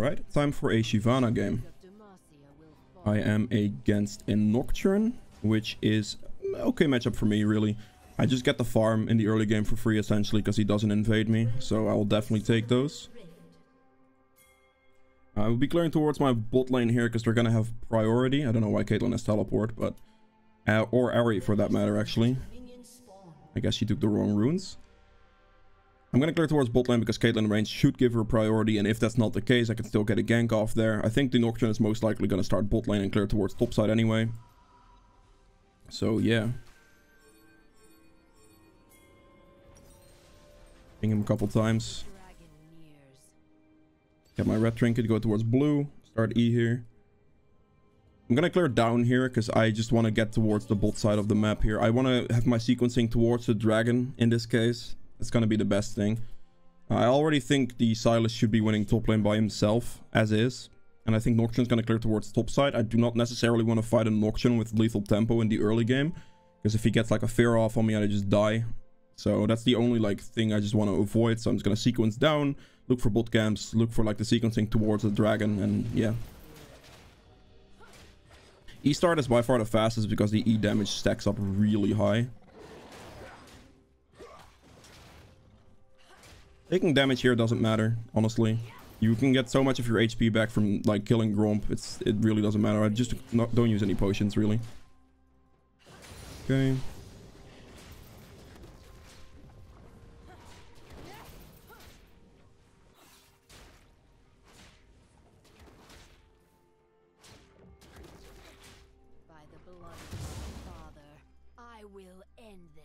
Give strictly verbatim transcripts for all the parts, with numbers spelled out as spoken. Alright, time for a Shyvana game. I am against a Nocturne, which is an okay matchup for me, really. I just get the farm in the early game for free, essentially, because he doesn't invade me. So I will definitely take those. I will be clearing towards my bot lane here, because they're going to have priority. I don't know why Caitlyn has teleport, but... Uh, or Ahri, for that matter, actually. I guess she took the wrong runes. I'm going to clear towards bot lane because Caitlyn range should give her priority, and if that's not the case, I can still get a gank off there. I think the Nocturne is most likely going to start bot lane and clear towards top side anyway. So, yeah. Ping him a couple times. Get my red trinket, go towards blue. Start E here. I'm going to clear down here because I just want to get towards the bot side of the map here. I want to have my sequencing towards the dragon in this case. It's going to be the best thing. I already think the Sylas should be winning top lane by himself, as is. And I think Nocturne's going to clear towards top side. I do not necessarily want to fight a Nocturne with lethal tempo in the early game, because if he gets like a fear off on me, I just die. So that's the only like thing I just want to avoid. So I'm just going to sequence down, look for bot camps, look for like the sequencing towards the dragon, and yeah. E start is by far the fastest because the E damage stacks up really high. Taking damage here doesn't matter, honestly. You can get so much of your H P back from like killing Gromp. It's it really doesn't matter. I just not, don't use any potions really. Okay. By the blood of my father, I will end them.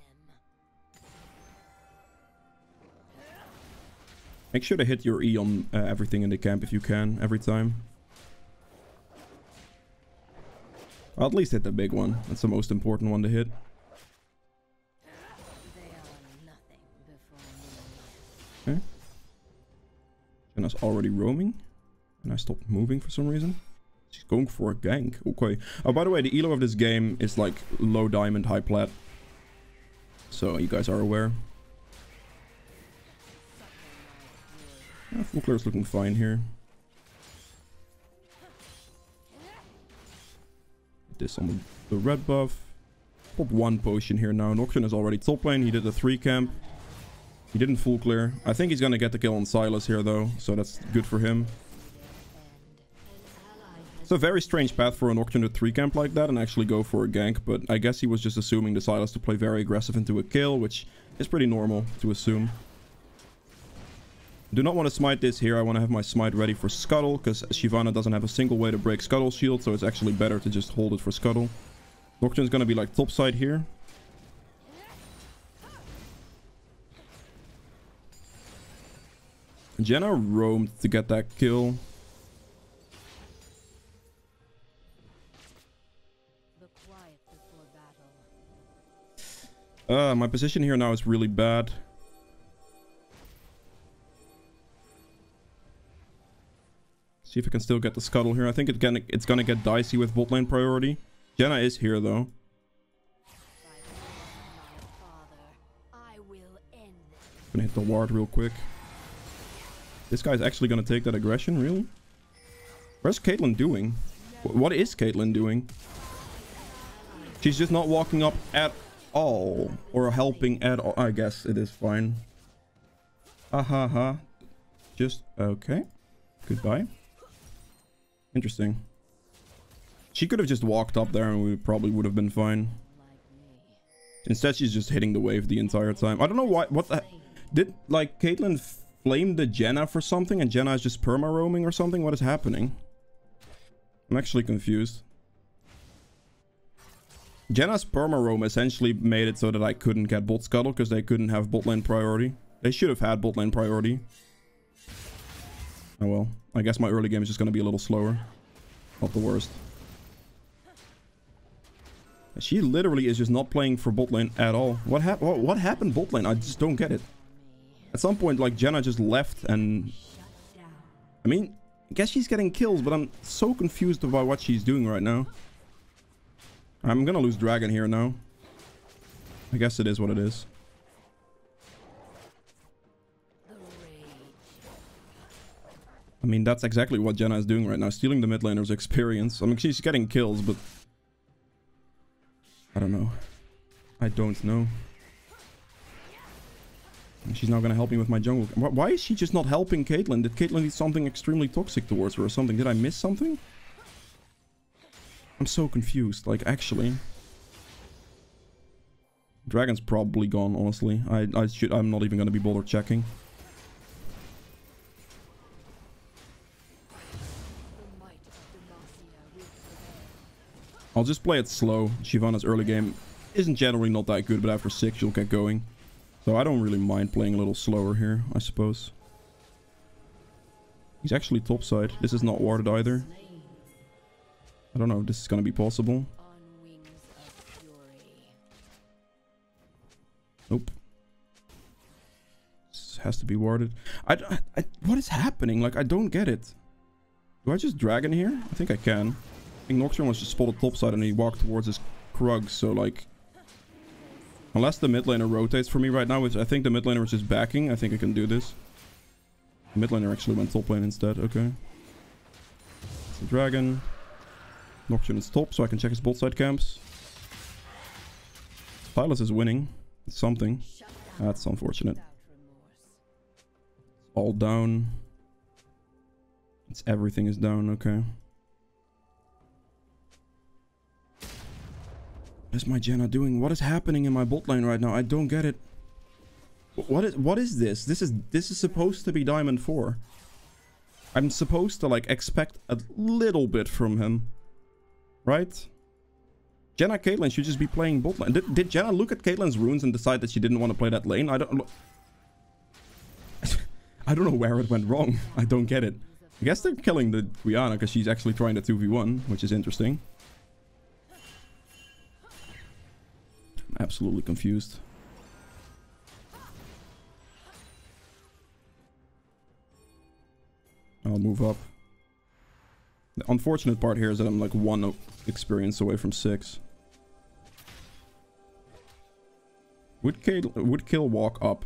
Make sure to hit your E on uh, everything in the camp if you can, every time. I'll at least hit the big one. That's the most important one to hit. Okay. Janna's already roaming. And I stopped moving for some reason. She's going for a gank. Okay. Oh, by the way, the elo of this game is like low diamond, high plat. So you guys are aware. Yeah, full clear is looking fine here. Hit this on the red buff. Pop one potion here now. Nocturne is already top lane. He did a three camp. He didn't full clear. I think he's going to get the kill on Sylas here though. So that's good for him. It's a very strange path for a Nocturne to three camp like that and actually go for a gank. But I guess he was just assuming the Sylas to play very aggressive into a kill, which is pretty normal to assume. Do not want to smite this here. I want to have my smite ready for scuttle because Shyvana doesn't have a single way to break scuttle shield, so it's actually better to just hold it for scuttle. Nocturne's going to be like top side here. Janna roamed to get that kill. Uh, my position here now is really bad. See if I can still get the scuttle here. I think it can, it's gonna get dicey with bot lane priority. Janna is here though. Gonna hit the ward real quick. This guy's actually gonna take that aggression, really? Where's Caitlyn doing? What is Caitlyn doing? She's just not walking up at all. Or helping at all. I guess it is fine. Ha ha ha. Just okay. Goodbye. Interesting. She could have just walked up there and we probably would have been fine. Instead, she's just hitting the wave the entire time. I don't know why. What the... Did, like, Caitlyn flame the Janna for something and Janna is just perma-roaming or something? What is happening? I'm actually confused. Janna's perma-roam essentially made it so that I couldn't get bot scuttle because they couldn't have bot lane priority. They should have had bot lane priority. Oh well. I guess my early game is just going to be a little slower. Not the worst. She literally is just not playing for bot lane at all. What, hap what, what happened bot lane? I just don't get it. At some point, like, Janna just left and... I mean, I guess she's getting kills, but I'm so confused about what she's doing right now. I'm going to lose dragon here now. I guess it is what it is. I mean, that's exactly what Janna is doing right now, stealing the mid laner's experience. I mean, she's getting kills, but I don't know. I don't know. And she's now going to help me with my jungle. Why is she just not helping Caitlyn? Did Caitlyn do something extremely toxic towards her or something? Did I miss something? I'm so confused. Like, actually, Dragon's probably gone, honestly. I, I should, I'm not even going to be bothered checking. I'll just play it slow. Shyvana's early game isn't generally not that good, but after six, she'll get going. So I don't really mind playing a little slower here, I suppose. He's actually topside. This is not warded either. I don't know if this is going to be possible. Nope. This has to be warded. I, I, what is happening? Like, I don't get it. Do I just dragon here? I think I can. I think Nocturne was just spotted topside and he walked towards his Krug, so like... Unless the mid laner rotates for me right now, which I think the mid laner is just backing, I think I can do this. The mid laner actually went top lane instead, okay. It's a dragon. Nocturne is top, so I can check his bot side camps. Sylas is winning. It's something. That's unfortunate. All down. It's everything is down, okay. What is my Janna doing? What is happening in my bot lane right now? I don't get it. What is what is this? This is this is supposed to be Diamond four. I'm supposed to like expect a little bit from him, right? Janna Caitlyn should just be playing bot lane. Did, did Janna look at Caitlyn's runes and decide that she didn't want to play that lane? I don't. I don't know where it went wrong. I don't get it. I guess they're killing the Qiyana because she's actually trying the two v one, which is interesting. Absolutely confused. I'll move up. The unfortunate part here is that I'm like one experience away from six. Would Kayle, would Kayle walk up?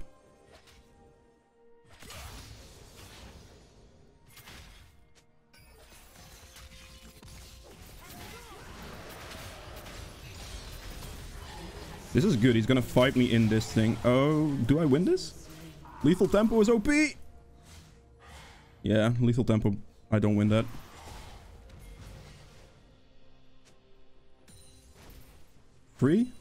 This is good. He's gonna fight me in this thing. Oh, do I win this? Lethal Tempo is O P! Yeah, Lethal Tempo. I don't win that. Free?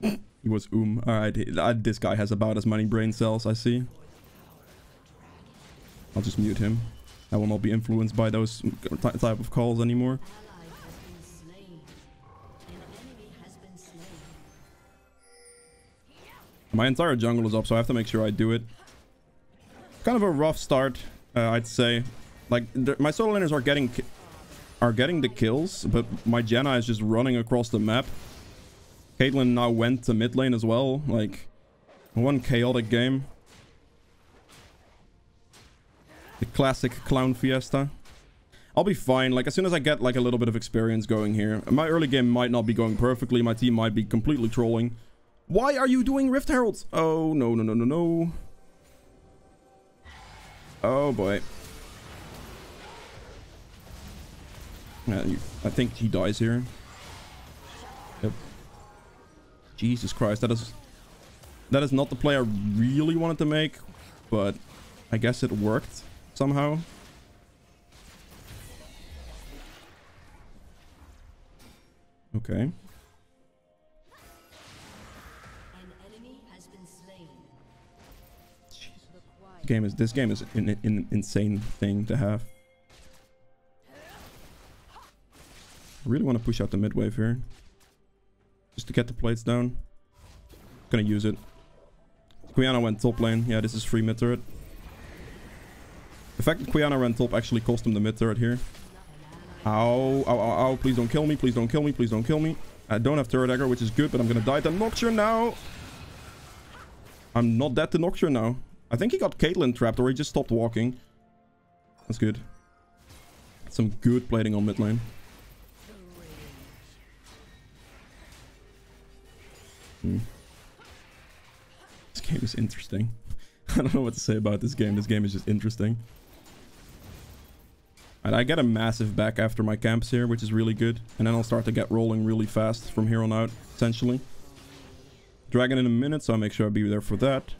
He was oom. Alright, this guy has about as many brain cells, I see. I'll just mute him. I will not be influenced by those type of calls anymore. My entire jungle is up, so I have to make sure I do it. Kind of a rough start, uh, I'd say. Like, my solo laners are getting are getting the kills, but my Janna is just running across the map. Caitlyn now went to mid lane as well. Like, one chaotic game. The classic clown fiesta. I'll be fine. Like, as soon as I get, like, a little bit of experience going here. My early game might not be going perfectly. My team might be completely trolling. Why are you doing Rift Heralds? Oh, no, no, no, no, no. Oh, boy. Yeah, you, I think he dies here. Yep. Jesus Christ, that is... That is not the play I really wanted to make, but I guess it worked somehow. Okay. Game is this game is an, an insane thing to have. I really want to push out the mid wave here just to get the plates down. Gonna use it. Qiyana went top lane. Yeah, this is free mid turret. The fact that Qiyana ran top actually cost him the mid turret here. Ow, ow, ow, ow. Please don't kill me. Please don't kill me. Please don't kill me. I don't have turret aggro, which is good, but I'm gonna die to Nocturne now. I'm not dead to Nocturne now. I think he got Caitlyn trapped, or he just stopped walking. That's good. Some good plating on mid lane. Hmm. This game is interesting. I don't know what to say about this game. This game is just interesting. And I get a massive back after my camps here, which is really good. And then I'll start to get rolling really fast from here on out, essentially. Dragon in a minute, so I'll make sure I'll be there for that.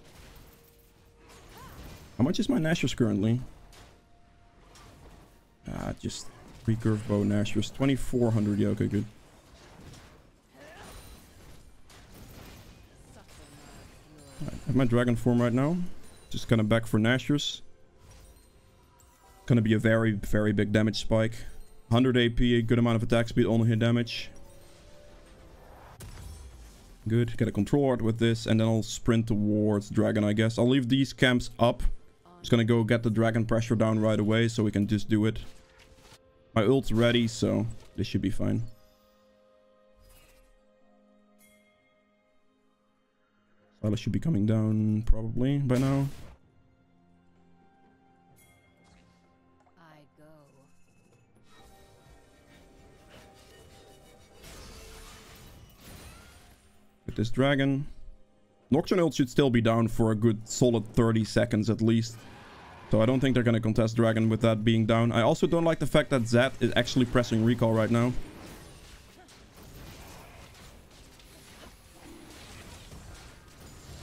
How much is my Nashor's currently? Ah, just Recurve bow Nashor's. twenty-four hundred, yeah, okay, good. Right, I have my dragon form right now. Just kind of back for Nashor's. Gonna be a very, very big damage spike. one hundred A P, a good amount of attack speed, only hit damage. Good, get a control ward with this, and then I'll sprint towards dragon, I guess. I'll leave these camps up. Just gonna go get the dragon pressure down right away, so we can just do it. My ult's ready, so this should be fine. Sylas should be coming down, probably, by now. This dragon Nocturne ult should still be down for a good solid thirty seconds at least, so I don't think they're gonna contest dragon with that being down. I also don't like the fact that Zed is actually pressing recall right now.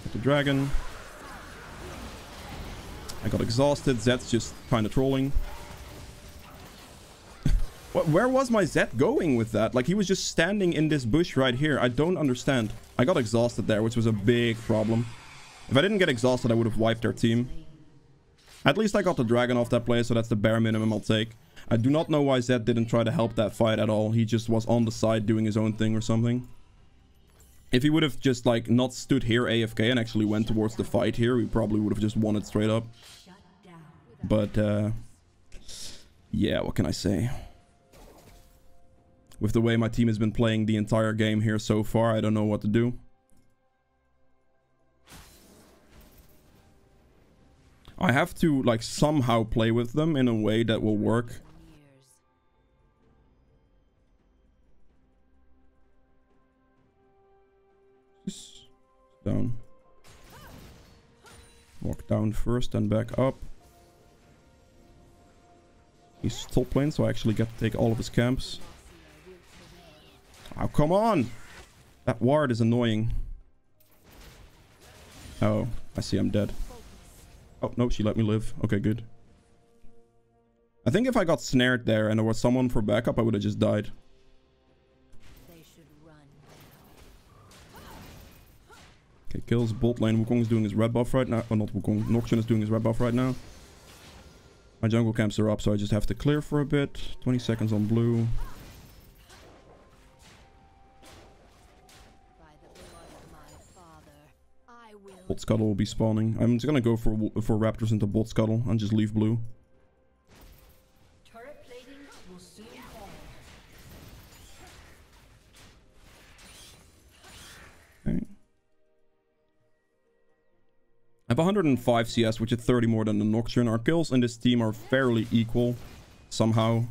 Get the dragon. I got exhausted. Zed's just kind of trolling. Where was my Zed going with that? Like, he was just standing in this bush right here. I don't understand. I got exhausted there, which was a big problem. If I didn't get exhausted, I would have wiped their team. At least I got the dragon off that play, so that's the bare minimum I'll take. I do not know why Zed didn't try to help that fight at all. He just was on the side doing his own thing or something. If he would have just, like, not stood here A F K and actually went towards the fight here, we probably would have just won it straight up. But, uh... yeah, what can I say? With the way my team has been playing the entire game here so far, I don't know what to do. I have to, like, somehow play with them in a way that will work. Just down. Walk down first and back up. He's top lane, so I actually get to take all of his camps. Oh, come on! That ward is annoying. Oh, I see I'm dead. Oh, no, she let me live. Okay, good. I think if I got snared there and there was someone for backup, I would have just died. They should run. Okay, kills bot lane. Wukong is doing his red buff right now. Oh, not Wukong. Nocturne is doing his red buff right now. My jungle camps are up, so I just have to clear for a bit. twenty seconds on blue. Bot Scuttle will be spawning. I'm just gonna go for for Raptors into Bot Scuttle and just leave blue. Turret plating will soon fall. Okay. I have one hundred five C S, which is thirty more than the Nocturne. Our kills in this team are fairly equal, somehow.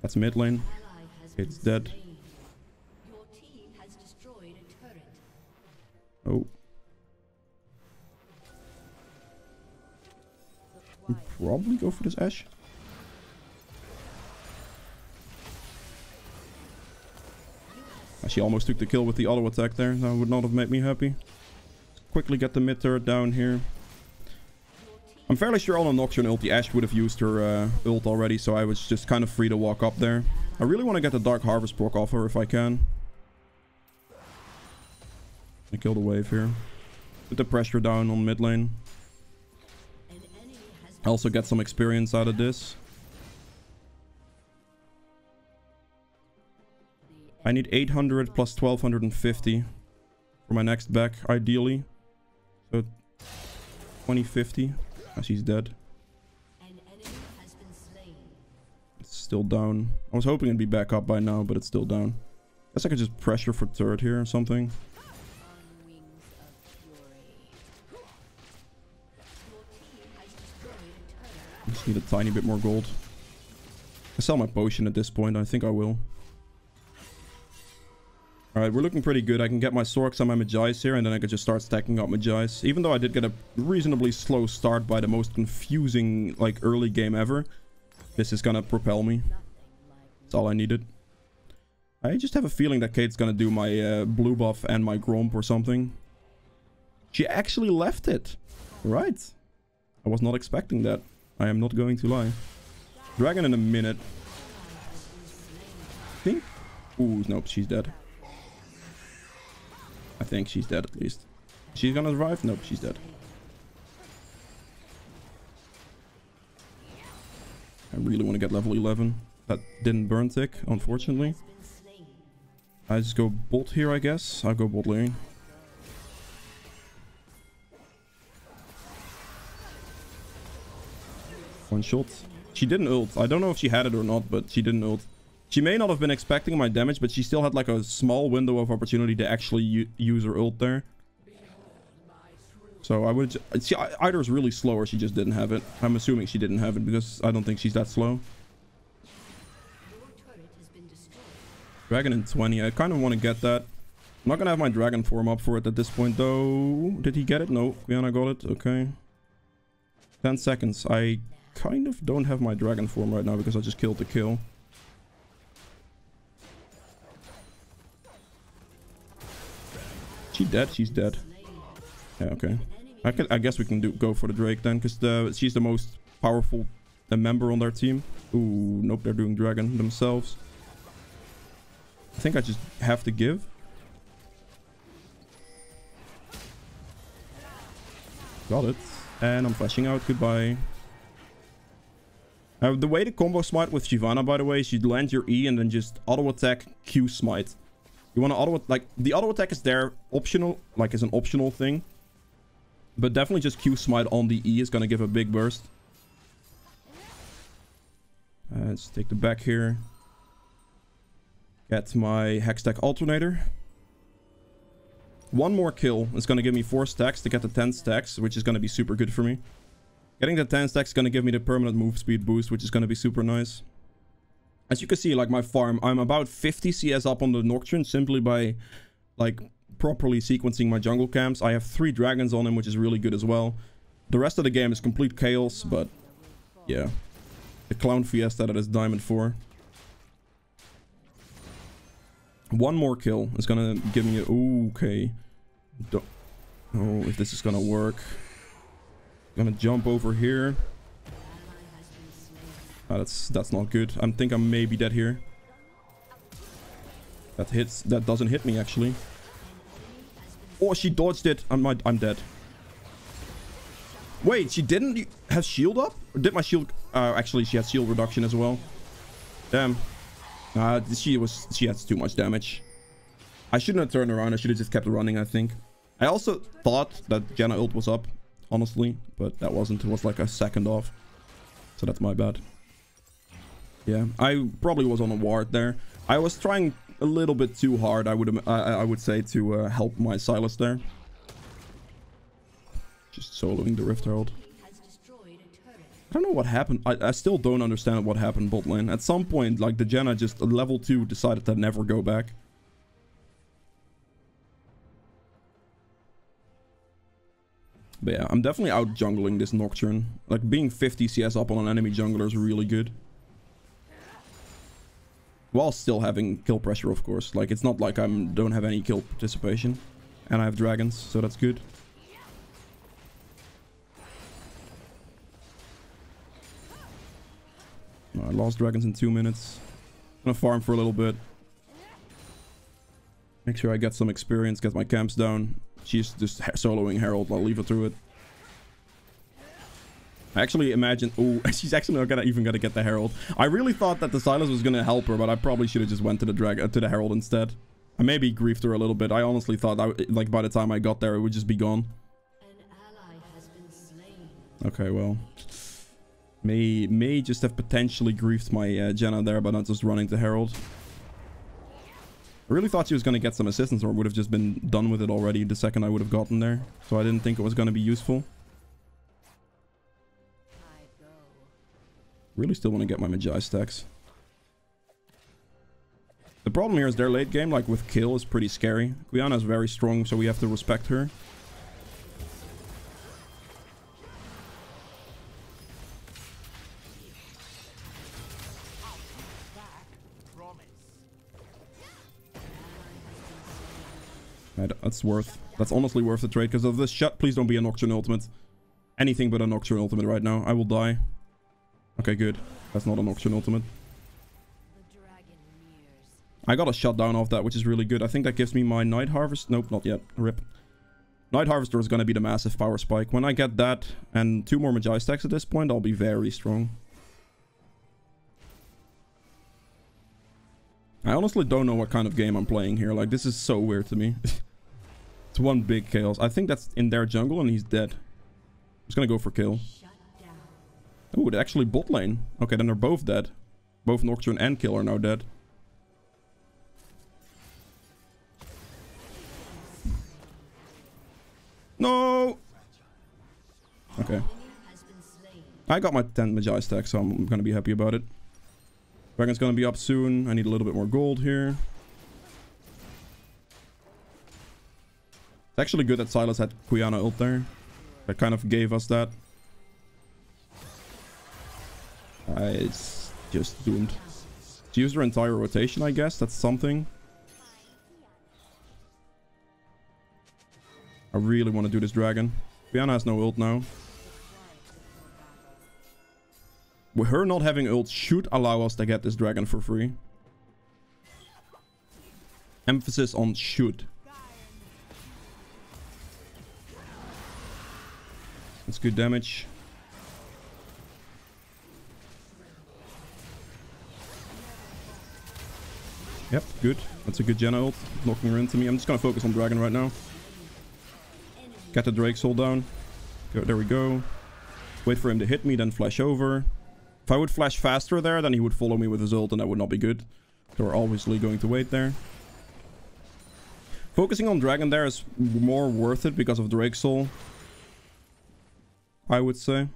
That's mid lane. It's dead. Oh. We'll probably go for this Ashe. She almost took the kill with the auto attack there. That would not have made me happy. Quickly get the mid turret down here. I'm fairly sure on a Nocturne ult, the Ashe would have used her uh, ult already, so I was just kind of free to walk up there. I really want to get the Dark Harvest proc off her if I can. I kill the wave here. Put the pressure down on mid lane. I also get some experience out of this. I need eight hundred plus twelve fifty for my next back, ideally. So twenty fifty. Oh, she's dead. It's still down. I was hoping it'd be back up by now, but it's still down. I guess I could just pressure for third here or something. Just need a tiny bit more gold. I sell my potion at this point. I think I will. Alright, we're looking pretty good. I can get my Sorcs and my Magis here, and then I can just start stacking up Magis. Even though I did get a reasonably slow start by the most confusing, like, early game ever, This is gonna propel me. That's all I needed. I just have a feeling that Kate's gonna do my uh, blue buff and my Gromp or something. She actually left it. Right. I was not expecting that. I am not going to lie. Dragon in a minute. I think... Ooh, nope, she's dead. I think she's dead at least. She's gonna survive? Nope, she's dead. I really want to get level eleven. That didn't burn tick, unfortunately. I just go bot here, I guess. I'll go bot lane. One shot. She didn't ult. I don't know if she had it or not, but she didn't ult. She may not have been expecting my damage, but she still had like a small window of opportunity to actually use her ult there. So I would... See, either is really slow or she just didn't have it. I'm assuming she didn't have it because I don't think she's that slow. Dragon in twenty. I kind of want to get that. I'm not going to have my dragon form up for it at this point though. Did he get it? No. Qiyana got it. Okay. ten seconds. I kind of don't have my dragon form right now because I just killed the kill. She dead? She's dead. Yeah, okay. I, can, I guess we can do, go for the Drake then, because the, she's the most powerful the member on their team. Ooh, nope, they're doing Dragon themselves. I think I just have to give. Got it. And I'm flashing out. Goodbye. Uh, the way to combo smite with Shyvana, by the way, is you land your E and then just auto attack Q smite. You want to auto like the auto attack is there optional, like it's an optional thing. But definitely just Q smite on the E is going to give a big burst. Uh, let's take the back here. Get my Hextech Alternator. One more kill is going to give me four stacks to get the ten stacks, which is going to be super good for me. Getting the ten stacks is going to give me the permanent move speed boost, which is going to be super nice. As you can see, like my farm, I'm about fifty C S up on the Nocturne simply by like... properly sequencing my jungle camps. I have three dragons on him, which is really good as well. The rest of the game is complete chaos, but yeah, the clown fiesta that is diamond four. One more kill is gonna give me a... Ooh, okay. Don't, oh, if this is gonna work. I'm gonna jump over here. Ah, that's that's not good. I think I may be dead here. That hits. That doesn't hit me actually. Oh, she dodged it. I'm, I'm dead. Wait, she didn't have shield up? Or did my shield... Uh, actually, she had shield reduction as well. Damn. Uh, she was... She had too much damage. I shouldn't have turned around. I should have just kept running, I think. I also thought that Janna ult was up, honestly. But that wasn't. It was like a second off. So that's my bad. Yeah, I probably was on a ward there. I was trying... a little bit too hard, I would I, I would say, to uh, help my Sylas there. Just soloing the Rift Herald. I don't know what happened. I, I still don't understand what happened bot lane. At some point, like, the Janna just level two decided to never go back. But yeah, I'm definitely out jungling this Nocturne. Like, being fifty C S up on an enemy jungler is really good. While still having kill pressure, of course. Like, it's not like I don't have any kill participation. And I have dragons, so that's good. I lost dragons in two minutes. I'm gonna farm for a little bit. Make sure I get some experience, get my camps down. She's just soloing Herald, I'll leave her through it. I actually imagine... Oh, she's actually not gonna even gonna get the Herald. I really thought that the Sylas was gonna help her, but I probably should have just went to the drag uh, to the Herald instead. I maybe griefed her a little bit. I honestly thought, I, like, by the time I got there, it would just be gone. An ally has been slain. Okay, well, may may just have potentially griefed my uh, Janna there by not just running to Herald. I really thought she was gonna get some assistance, or would have just been done with it already the second I would have gotten there. So I didn't think it was gonna be useful. Really still want to get my Magis stacks. The problem here is their late game, like with kill, is pretty scary. Qiyana is very strong, so we have to respect her. That's worth, that's honestly worth the trade because of this shot. Please don't be a Nocturne ultimate. Anything but a Nocturne ultimate right now. I will die. Okay, good. That's not a Nocturne ultimate. I got a shutdown off that, which is really good. I think that gives me my Night Harvest. Nope, not yet. Rip. Night Harvester is going to be the massive power spike. When I get that and two more Magi stacks at this point, I'll be very strong. I honestly don't know what kind of game I'm playing here. Like, this is so weird to me. It's one big chaos. I think that's in their jungle and he's dead. I'm just going to go for kill. Oh, they're actually bot lane. Okay, then they're both dead. Both Nocturne and Kill are now dead. No! Okay. I got my ten Magi stack, so I'm going to be happy about it. Dragon's going to be up soon. I need a little bit more gold here. It's actually good that Sylas had Qiyana ult there. That kind of gave us that. Uh, it's just doomed. She used her entire rotation, I guess. That's something. I really want to do this dragon. Qiyana has no ult now. With her not having ult should allow us to get this dragon for free. Emphasis on should. That's good damage. Yep, good. That's a good Janna ult. Knocking her into me. I'm just going to focus on dragon right now. Get the Drake Soul down. Go, there we go. Wait for him to hit me, then flash over. If I would flash faster there, then he would follow me with his ult, and that would not be good. So we're obviously going to wait there. Focusing on dragon there is more worth it because of Drake Soul, I would say.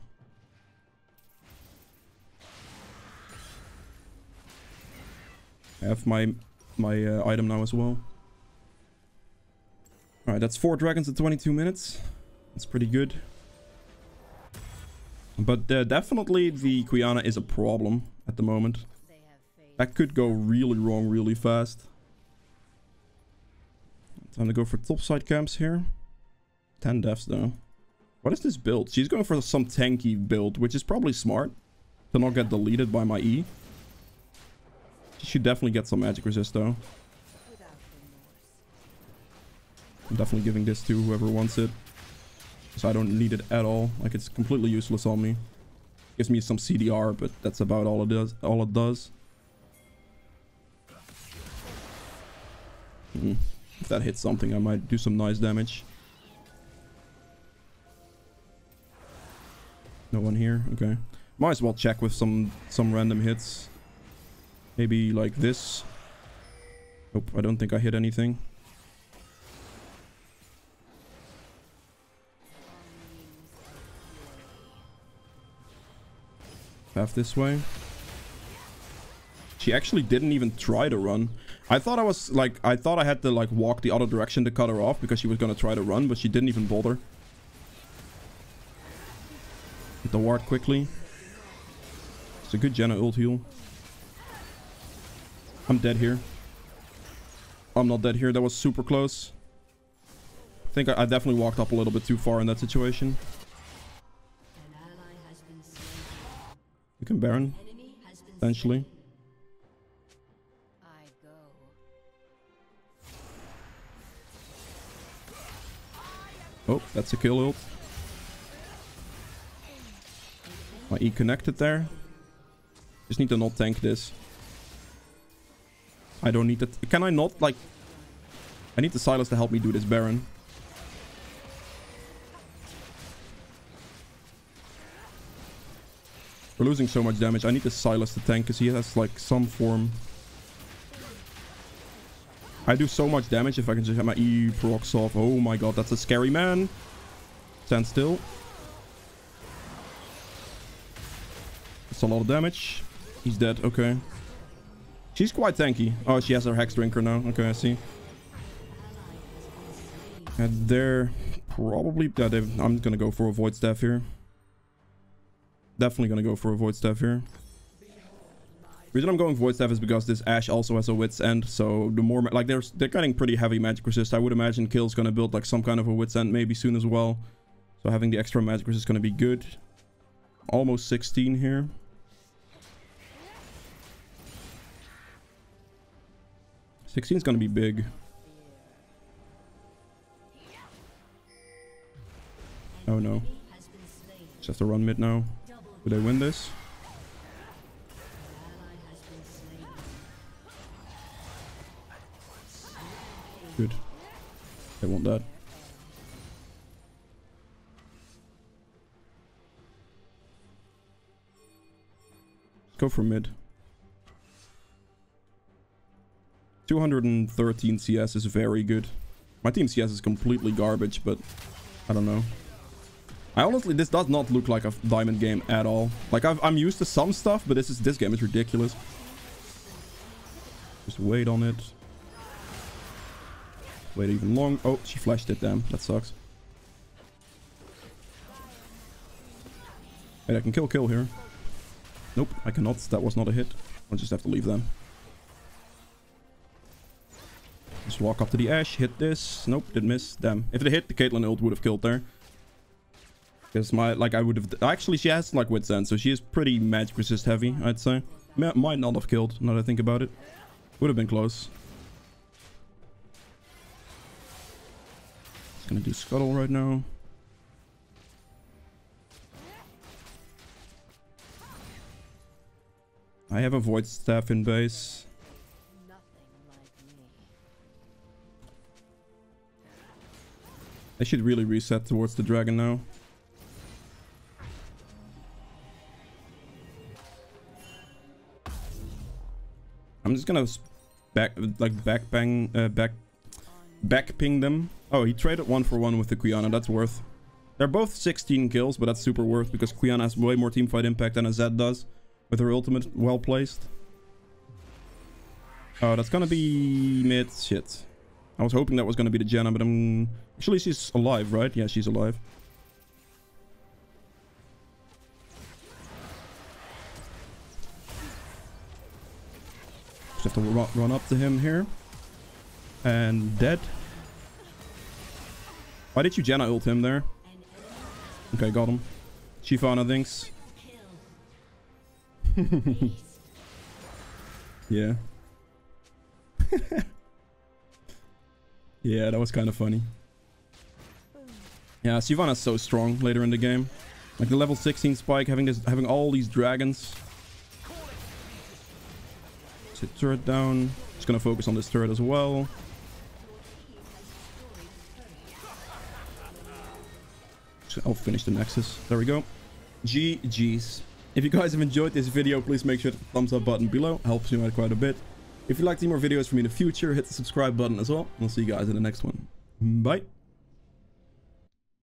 I have my, my uh, item now as well. Alright, that's four dragons in twenty-two minutes. That's pretty good. But uh, definitely the Qiyana is a problem at the moment. That could go really wrong really fast. Time to go for topside camps here. ten deaths though. What is this build? She's going for some tanky build, which is probably smart. To not get deleted by my E. She should definitely get some magic resist though. I'm definitely giving this to whoever wants it. So I don't need it at all. Like, it's completely useless on me. Gives me some C D R, but that's about all it does. All it does. Hmm. If that hits something, I might do some nice damage. No one here. Okay. Might as well check with some some random hits. Maybe like this. Nope. I don't think I hit anything. Path this way. She actually didn't even try to run. I thought I was like, I thought I had to like walk the other direction to cut her off because she was gonna try to run, but she didn't even bother. Hit the ward quickly. It's a good Janna ult heal. I'm dead here. I'm not dead here. That was super close. I think I, I definitely walked up a little bit too far in that situation. You can Baron, potentially. Oh, that's a kill ult. My E connected there. Just need to not tank this. I don't need that. Can I not, like... I need the Sylas to help me do this Baron. We're losing so much damage. I need the Sylas to tank because he has like some form. I do so much damage if I can just have my E procs off. Oh my god, that's a scary man. Stand still. That's a lot of damage. He's dead. Okay. She's quite tanky. Oh, she has her Hex drinker now. Okay, I see. And they're probably... Yeah, I'm gonna go for a Void staff here. Definitely gonna go for a Void staff here. Reason I'm going Void Staff is because this Ashe also has a Wit's End, so the more like they're they're getting pretty heavy magic resist. I would imagine Kale's gonna build like some kind of a Wit's End maybe soon as well, so having the extra magic resist is gonna be good. Almost sixteen here. sixteen is gonna be big. Oh no. Just have to run mid now. Do they win this? Good. They want that. Let's go for mid. two hundred thirteen C S is very good. My team C S is completely garbage, but I don't know. I honestly, this does not look like a diamond game at all. Like, I've, I'm used to some stuff, but this is this game is ridiculous. Just wait on it. Wait even long. Oh, she flashed it, damn. That sucks. Wait, I can kill kill here. Nope, I cannot. That was not a hit. I'll just have to leave them. Just walk up to the Ashe, hit this. Nope, didn't miss. Damn. If it hit, the Caitlyn ult would have killed there. Because my, like, I would have... Actually, she has, like, Wit's End, so she is pretty magic resist heavy, I'd say. M might not have killed, now that I think about it. Would have been close. Just gonna do Scuttle right now. I have a Void Staff in base. They should really reset towards the dragon now. I'm just gonna back like back bang uh, back back ping them. Oh, he traded one for one with the Qiyana. That's worth. They're both sixteen kills, but that's super worth because Qiyana has way more teamfight impact than a Zed does with her ultimate well placed. Oh, that's gonna be mid. Shit. I was hoping that was gonna be the Janna, but I'm actually she's alive, right? Yeah, she's alive. Have to run up to him here and dead. Why did you Janna ult him there? Okay, got him. Shyvana thinks. Yeah. Yeah, that was kind of funny. Yeah, Shyvana's so strong later in the game. Like the level sixteen spike, having this, having all these dragons. Hit turret down. Just gonna focus on this turret as well. So I'll finish the Nexus. There we go. G G's. If you guys have enjoyed this video, please make sure to hit the thumbs up button below. Helps me out quite a bit. If you'd like to see more videos from me in the future, hit the subscribe button as well. I'll see you guys in the next one. Bye.